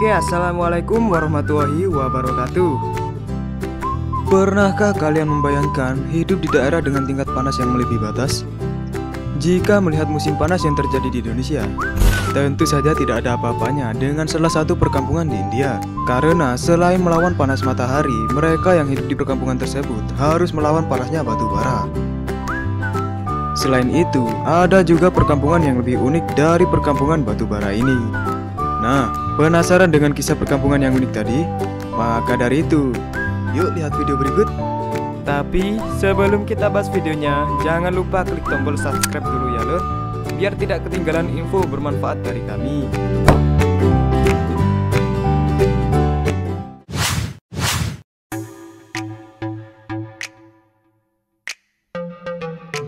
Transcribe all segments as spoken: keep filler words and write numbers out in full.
Oke, assalamualaikum warahmatullahi wabarakatuh. Pernahkah kalian membayangkan hidup di daerah dengan tingkat panas yang melebihi batas? Jika melihat musim panas yang terjadi di Indonesia, tentu saja tidak ada apa-apanya dengan salah satu perkampungan di India. Karena selain melawan panas matahari, mereka yang hidup di perkampungan tersebut harus melawan panasnya batu bara. Selain itu, ada juga perkampungan yang lebih unik dari perkampungan batu bara ini. Nah, penasaran dengan kisah perkampungan yang unik tadi? Maka dari itu, yuk lihat video berikut. Tapi sebelum kita bahas videonya, jangan lupa klik tombol subscribe dulu ya lor, biar tidak ketinggalan info bermanfaat dari kami.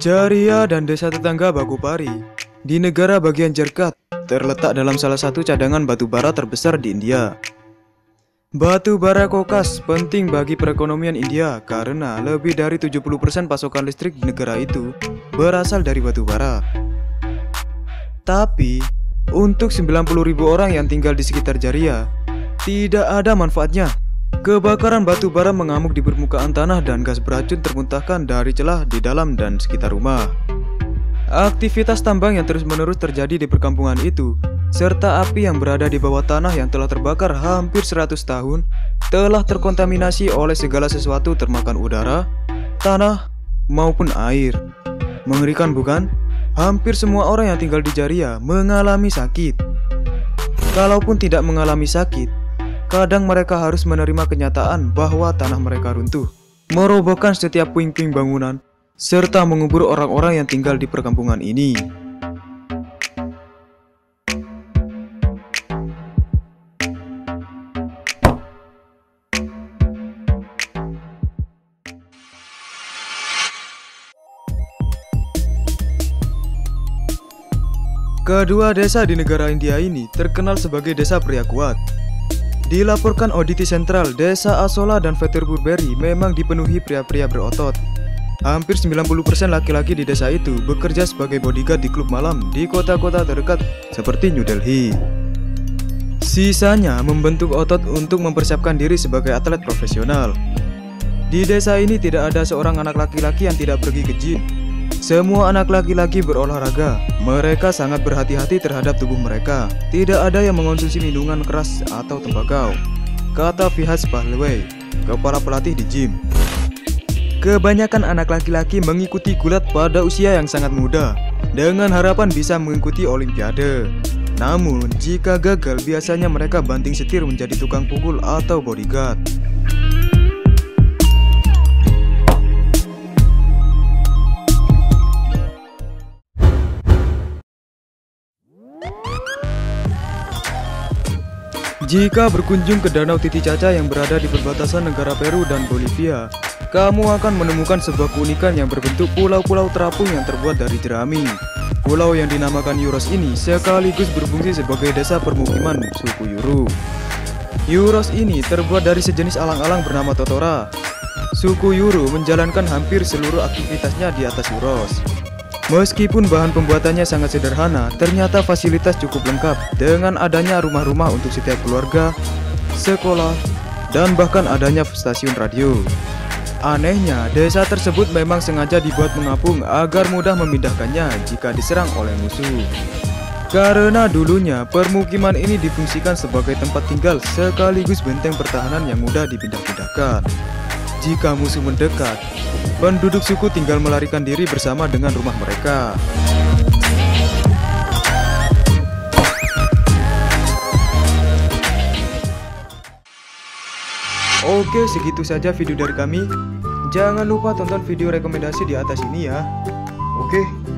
Jharia dan desa tetangga Bokapahari di negara bagian Jharkhand terletak dalam salah satu cadangan batu bara terbesar di India. Batu bara kokas penting bagi perekonomian India karena lebih dari tujuh puluh persen pasokan listrik di negara itu berasal dari batu bara. Tapi, untuk sembilan puluh ribu orang yang tinggal di sekitar Jharia, tidak ada manfaatnya. Kebakaran batu bara mengamuk di permukaan tanah dan gas beracun termuntahkan dari celah di dalam dan sekitar rumah. Aktivitas tambang yang terus-menerus terjadi di perkampungan itu, serta api yang berada di bawah tanah yang telah terbakar hampir seratus tahun, telah terkontaminasi oleh segala sesuatu termakan udara, tanah, maupun air. Mengerikan bukan? Hampir semua orang yang tinggal di Jharia mengalami sakit. Kalaupun tidak mengalami sakit, kadang mereka harus menerima kenyataan bahwa tanah mereka runtuh, merobohkan setiap puing-puing bangunan, serta mengubur orang-orang yang tinggal di perkampungan ini. Kedua desa di negara India ini terkenal sebagai desa pria kuat. Dilaporkan auditi sentral, desa Asola dan Vetter Burberry memang dipenuhi pria-pria berotot. Hampir sembilan puluh persen laki-laki di desa itu bekerja sebagai bodyguard di klub malam di kota-kota terdekat seperti New Delhi. Sisanya membentuk otot untuk mempersiapkan diri sebagai atlet profesional. Di desa ini tidak ada seorang anak laki-laki yang tidak pergi ke gym. Semua anak laki-laki berolahraga. Mereka sangat berhati-hati terhadap tubuh mereka. Tidak ada yang mengonsumsi minuman keras atau tembakau, kata Fihaz Bahlewe, kepala pelatih di gym. Kebanyakan anak laki-laki mengikuti gulat pada usia yang sangat muda dengan harapan bisa mengikuti olimpiade. Namun, jika gagal biasanya mereka banting setir menjadi tukang pukul atau bodyguard. Jika berkunjung ke Danau Titicaca yang berada di perbatasan negara Peru dan Bolivia, kamu akan menemukan sebuah keunikan yang berbentuk pulau-pulau terapung yang terbuat dari jerami. Pulau yang dinamakan Yuros ini sekaligus berfungsi sebagai desa permukiman suku Yuru. Yuros ini terbuat dari sejenis alang-alang bernama Totora. Suku Yuru menjalankan hampir seluruh aktivitasnya di atas Yuros. Meskipun bahan pembuatannya sangat sederhana, ternyata fasilitas cukup lengkap dengan adanya rumah-rumah untuk setiap keluarga, sekolah, dan bahkan adanya stasiun radio. Anehnya, desa tersebut memang sengaja dibuat mengapung agar mudah memindahkannya jika diserang oleh musuh. Karena dulunya, permukiman ini difungsikan sebagai tempat tinggal sekaligus benteng pertahanan yang mudah dipindah-pindahkan. Jika musuh mendekat, penduduk suku tinggal melarikan diri bersama dengan rumah mereka. Oke, segitu saja video dari kami. Jangan lupa tonton video rekomendasi di atas ini ya. Oke.